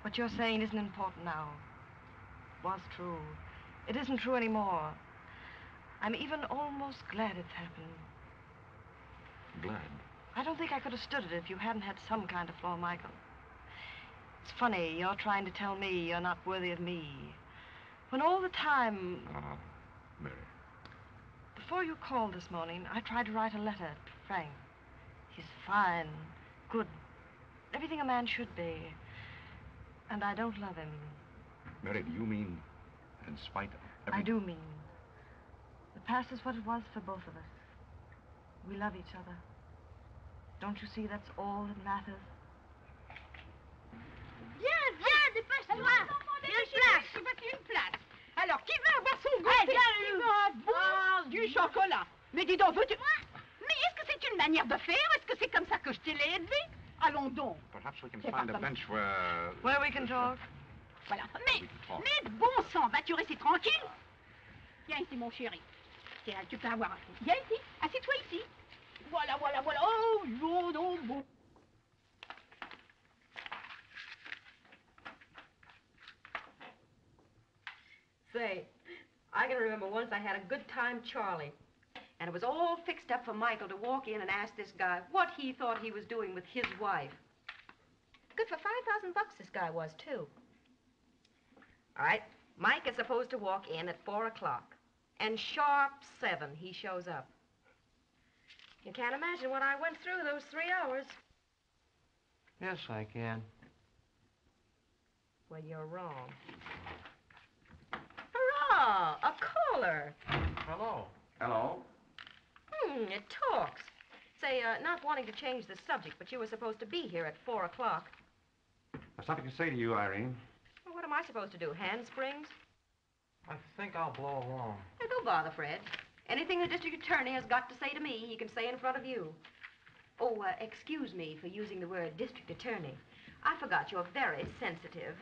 What you're saying isn't important now. It was true. It isn't true anymore. I'm even almost glad it's happened. Glad? I don't think I could have stood it if you hadn't had some kind of flaw, Michael. It's funny, you're trying to tell me you're not worthy of me. When all the time... Ah, Mary. Before you called this morning, I tried to write a letter to Frank. He's fine, good, everything a man should be. And I don't love him. Mary, do you mean in spite of everything? I do mean. The The past is what it was for both of us. We love each other. Don't you see that's all that matters? Viens, viens, dépêche-toi! Une place, il va une place. Alors, qui veut avoir son goûter? Bon, du chocolat. Mais dis donc, veux-tu... Mais est-ce que c'est une manière de faire? Est-ce que c'est comme ça que je t'ai élevé? Allons donc. Perhaps we can find a bench where... Where we can talk. Voilà. Mais, mais bon sang, vas-tu rester tranquille? Viens ici, mon chéri. Tiens, tu peux avoir un coup. Viens ici, assieds-toi ici. Voilà, voilà, voilà. Oh, non, non, bon. Say, I can remember once I had a good time, Charlie. And it was all fixed up for Michael to walk in and ask this guy what he thought he was doing with his wife. Good for five thousand bucks this guy was, too. All right, Mike is supposed to walk in at four o'clock. And sharp seven, he shows up. You can't imagine what I went through those three hours. Yes, I can. Well, you're wrong. Hurrah! A caller. Hello. Hello. Hmm, it talks. Say, uh, not wanting to change the subject, but you were supposed to be here at four o'clock. I've something to say to you, Irene. Well, what am I supposed to do, hand springs? I think I'll blow along. Hey, don't bother, Fred. Anything the district attorney has got to say to me, he can say in front of you. Oh, uh, excuse me for using the word district attorney. I forgot you're very sensitive.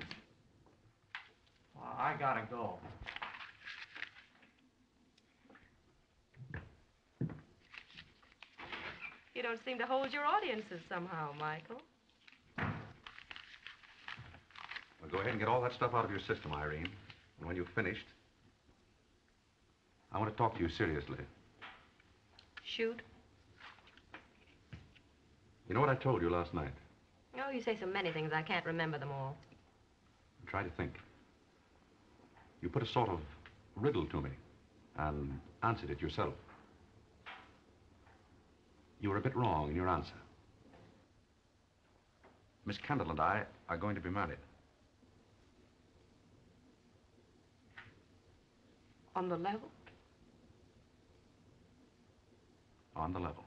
Well, I gotta go. You don't seem to hold your audiences somehow, Michael. Well, go ahead and get all that stuff out of your system, Irene. And when you've finished, I want to talk to you seriously. Shoot. You know what I told you last night? Oh, you say so many things, I can't remember them all. Try to think. You put a sort of riddle to me and answered it yourself. You were a bit wrong in your answer. Miss Kendall and I are going to be married. On the level? On the level.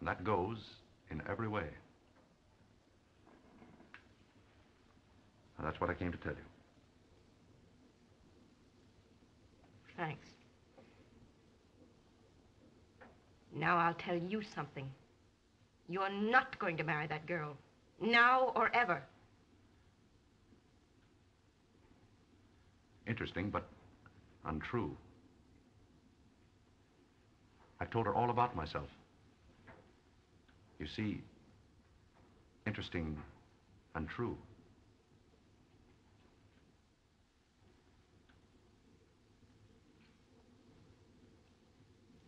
And that goes in every way. And that's what I came to tell you. Thanks. Now I'll tell you something. You're not going to marry that girl. Now or ever. Interesting, but untrue. I told her all about myself. You see, interesting, untrue.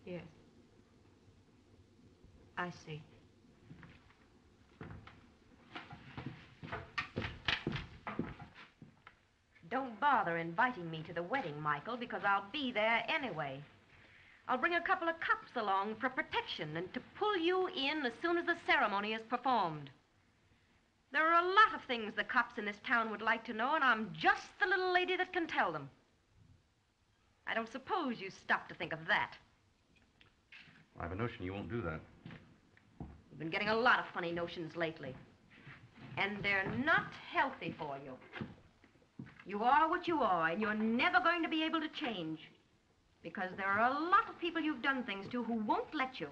Yes. I see. Don't bother inviting me to the wedding, Michael, because I'll be there anyway. I'll bring a couple of cops along for protection and to pull you in as soon as the ceremony is performed. There are a lot of things the cops in this town would like to know, and I'm just the little lady that can tell them. I don't suppose you stop to think of that. I have a notion you won't do that. You've been getting a lot of funny notions lately. And they're not healthy for you. You are what you are, and you're never going to be able to change. Because there are a lot of people you've done things to who won't let you.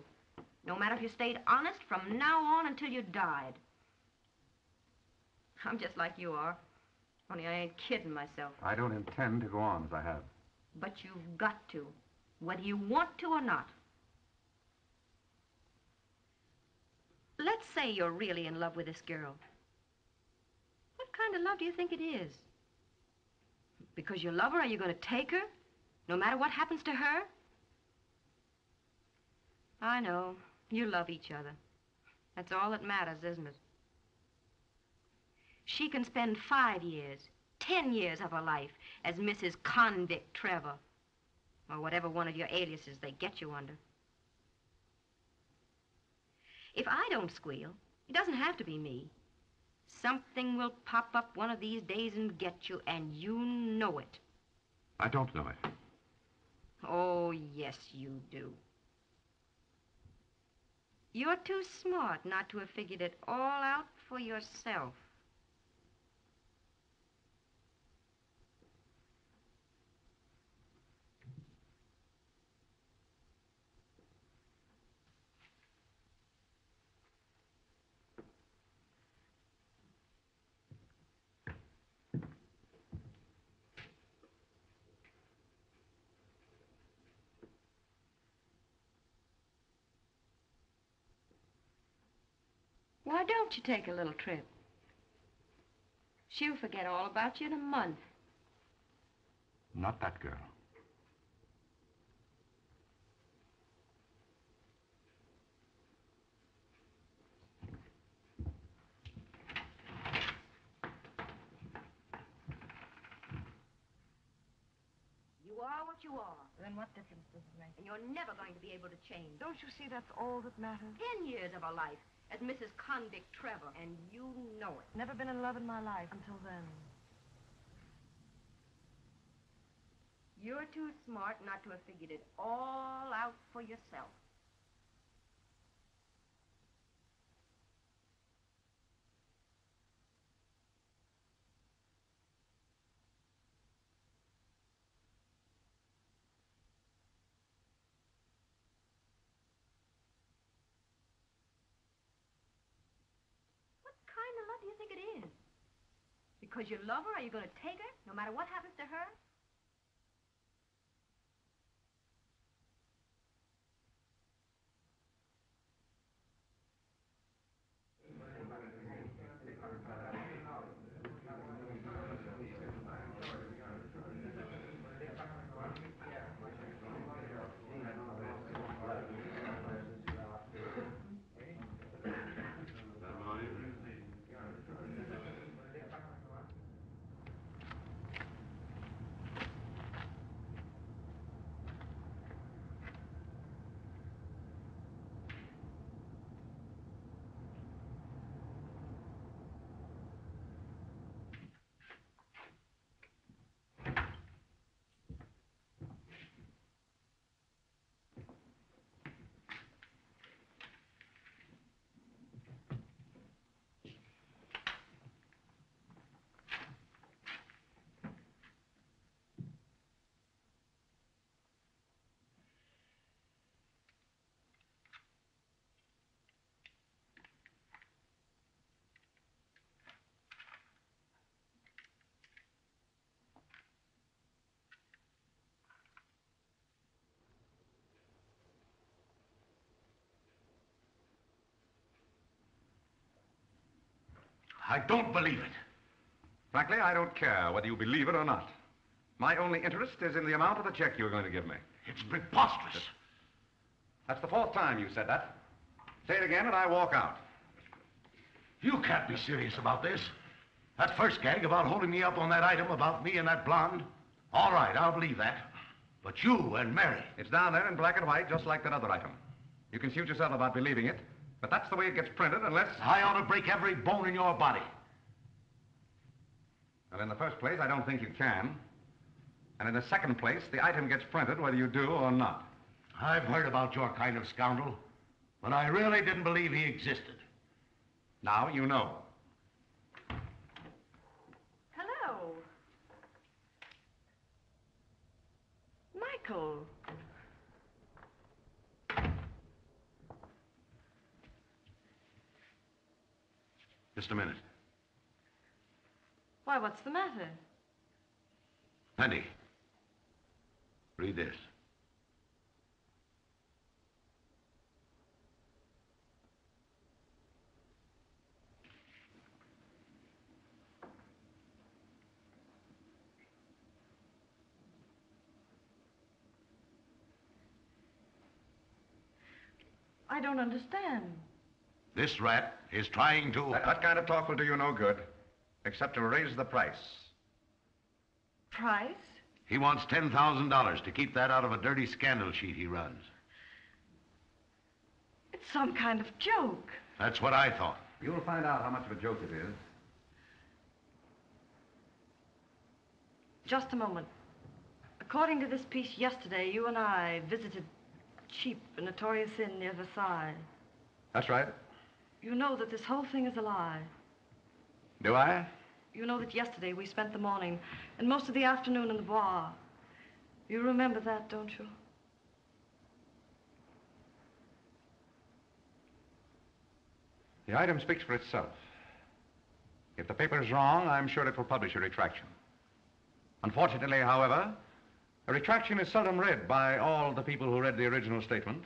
No matter if you stayed honest from now on until you died. I'm just like you are. Only I ain't kidding myself. I don't intend to go on as I have. But you've got to, whether you want to or not. Let's say you're really in love with this girl. What kind of love do you think it is? Because you love her, are you going to take her, no matter what happens to her? I know. You love each other. That's all that matters, isn't it? She can spend five years, ten years of her life as Missus Convict Trevor, or whatever one of your aliases they get you under. If I don't squeal, it doesn't have to be me. Something will pop up one of these days and get you, and you know it. I don't know it. Oh, yes, you do. You're too smart not to have figured it all out for yourself. Why don't you take a little trip? She'll forget all about you in a month. Not that girl. You are what you are. Then what difference does it make? And you're never going to be able to change. Don't you see that's all that matters? Ten years of a life. At Missus Convict Trevor, and you know it. Never been in love in my life until then. You're too smart not to have figured it all out for yourself. Because you love her, are you going to take her, no matter what happens to her? I don't believe it. Frankly, I don't care whether you believe it or not. My only interest is in the amount of the check you're going to give me. It's preposterous. That's the fourth time you said that. Say it again and I walk out. You can't be serious about this. That first gag about holding me up on that item about me and that blonde. All right, I'll believe that. But you and Mary. It's down there in black and white, just like that other item. You can shoot yourself about believing it. But that's the way it gets printed, unless... I ought to break every bone in your body. Well, in the first place, I don't think you can. And in the second place, the item gets printed whether you do or not. I've heard about your kind of scoundrel, but I really didn't believe he existed. Now you know. Hello. Michael. Just a minute. Why, what's the matter? Penny, read this. I don't understand. This rat is trying to... That, that kind of talk will do you no good, except to raise the price. Price? He wants ten thousand dollars to keep that out of a dirty scandal sheet he runs. It's some kind of joke. That's what I thought. You'll find out how much of a joke it is. Just a moment. According to this piece yesterday, you and I visited cheap and notorious inn near Versailles. That's right. You know that this whole thing is a lie. Do I? You know that yesterday we spent the morning and most of the afternoon in the Bois. You remember that, don't you? The item speaks for itself. If the paper's wrong, I'm sure it will publish a retraction. Unfortunately, however, a retraction is seldom read by all the people who read the original statement.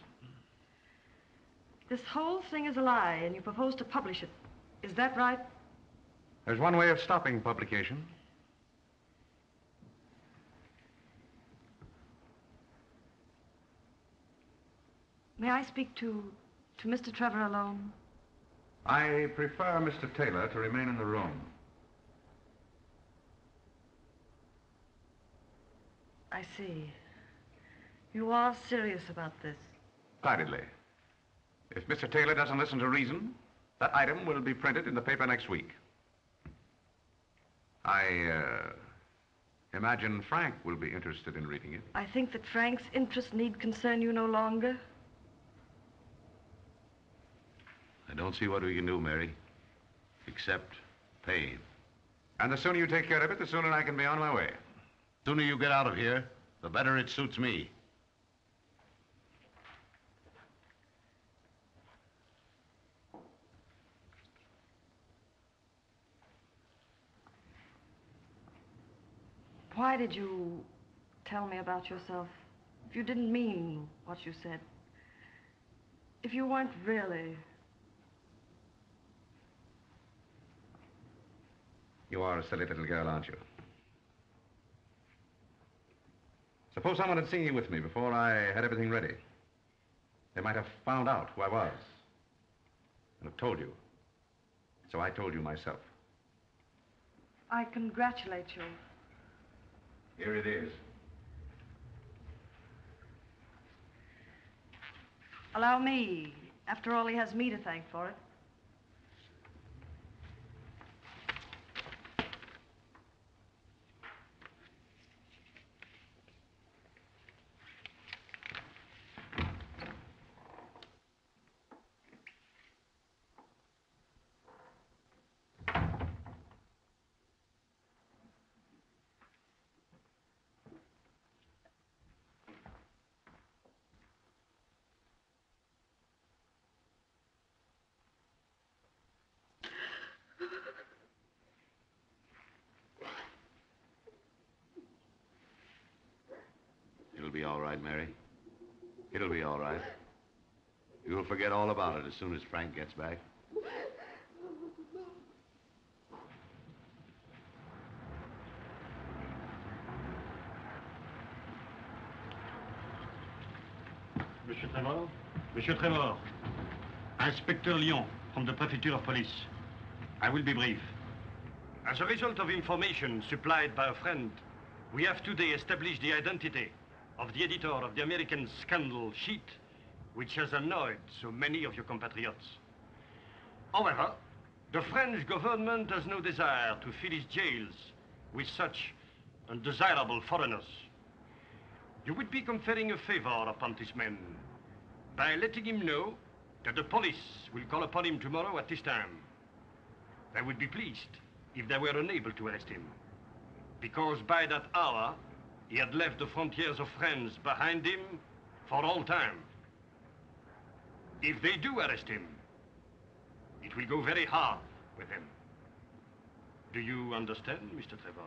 This whole thing is a lie, and you propose to publish it. Is that right? There's one way of stopping publication. May I speak to, to Mister Trevor alone? I prefer Mister Taylor to remain in the room. I see. You are serious about this. Decidedly. If Mister Taylor doesn't listen to reason, that item will be printed in the paper next week. I, uh, imagine Frank will be interested in reading it. I think that Frank's interests need concern you no longer. I don't see what we can do, Mary, except pay. And the sooner you take care of it, the sooner I can be on my way. The sooner you get out of here, the better it suits me. Why did you tell me about yourself if you didn't mean what you said? If you weren't really... You are a silly little girl, aren't you? Suppose someone had seen you with me before I had everything ready. They might have found out who I was and have told you. So I told you myself. I congratulate you. Here it is. Allow me. After all, he has me to thank for it. It'll be all right, Mary. It'll be all right. You'll forget all about it as soon as Frank gets back. Monsieur Trevor? Monsieur Trevor, Inspector Lyon from the Prefecture of Police. I will be brief. As a result of information supplied by a friend, we have today established the identity of the editor of the American Scandal sheet, which has annoyed so many of your compatriots. However, the French government has no desire to fill its jails with such undesirable foreigners. You would be conferring a favor upon this man by letting him know that the police will call upon him tomorrow at this time. They would be pleased if they were unable to arrest him, because by that hour, he had left the frontiers of France behind him for all time. If they do arrest him, it will go very hard with him. Do you understand, Mister Trevor?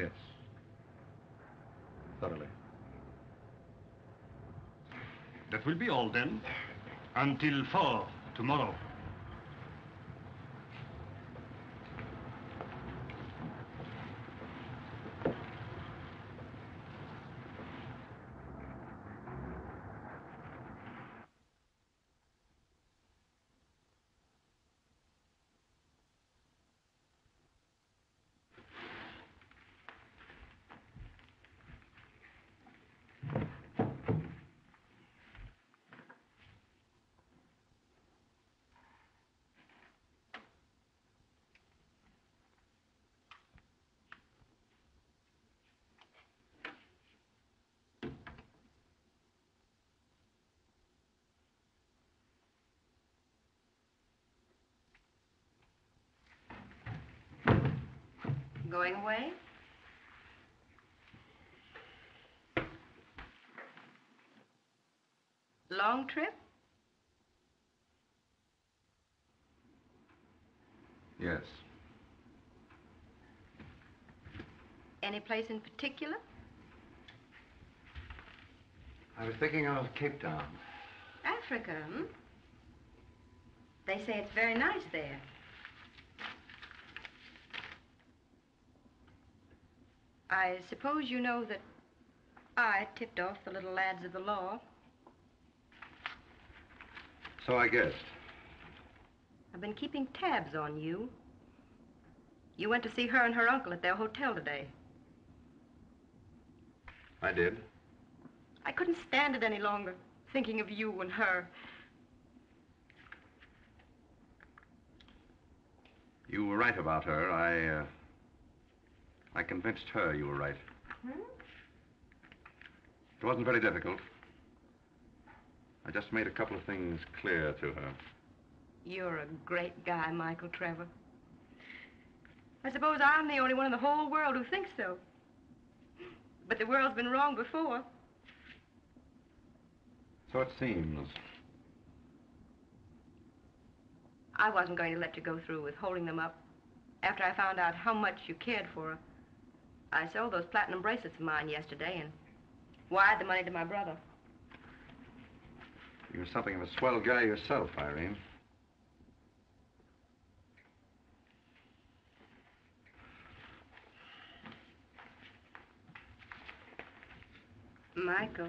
Yes. Thoroughly. That will be all then, until four tomorrow. Going away? Long trip? Yes. Any place in particular? I was thinking of Cape Town. Africa, hmm? They say it's very nice there. I suppose you know that I tipped off the little lads of the law. So I guessed. I've been keeping tabs on you. You went to see her and her uncle at their hotel today. I did. I couldn't stand it any longer, thinking of you and her. You were right about her. I, uh, I convinced her you were right. Hmm? It wasn't very difficult. I just made a couple of things clear to her. You're a great guy, Michael Trevor. I suppose I'm the only one in the whole world who thinks so. But the world's been wrong before. So it seems. I wasn't going to let you go through with holding them up after I found out how much you cared for her. I sold those platinum bracelets of mine yesterday and wired the money to my brother. You're something of a swell guy yourself, Irene. Michael,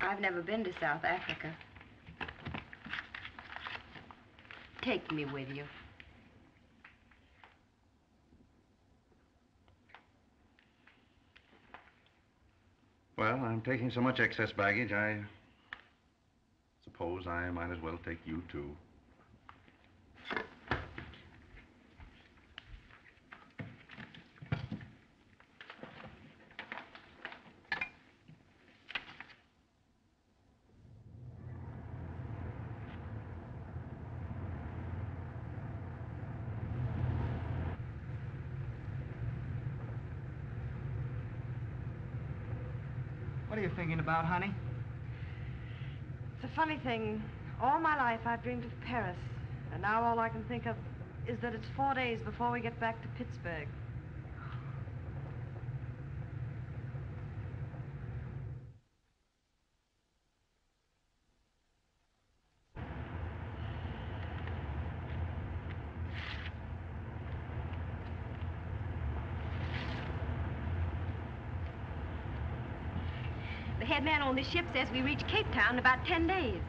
I've never been to South Africa. Take me with you. Well, I'm taking so much excess baggage, I suppose I might as well take you too. Thinking about, honey? It's a funny thing. All my life I've dreamed of Paris, and now all I can think of is that it's four days before we get back to Pittsburgh. The man on the ship says we reach Cape Town in about ten days.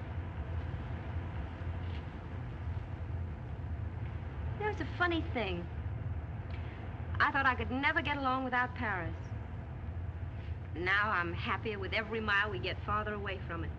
There's a funny thing. I thought I could never get along without Paris. Now I'm happier with every mile we get farther away from it.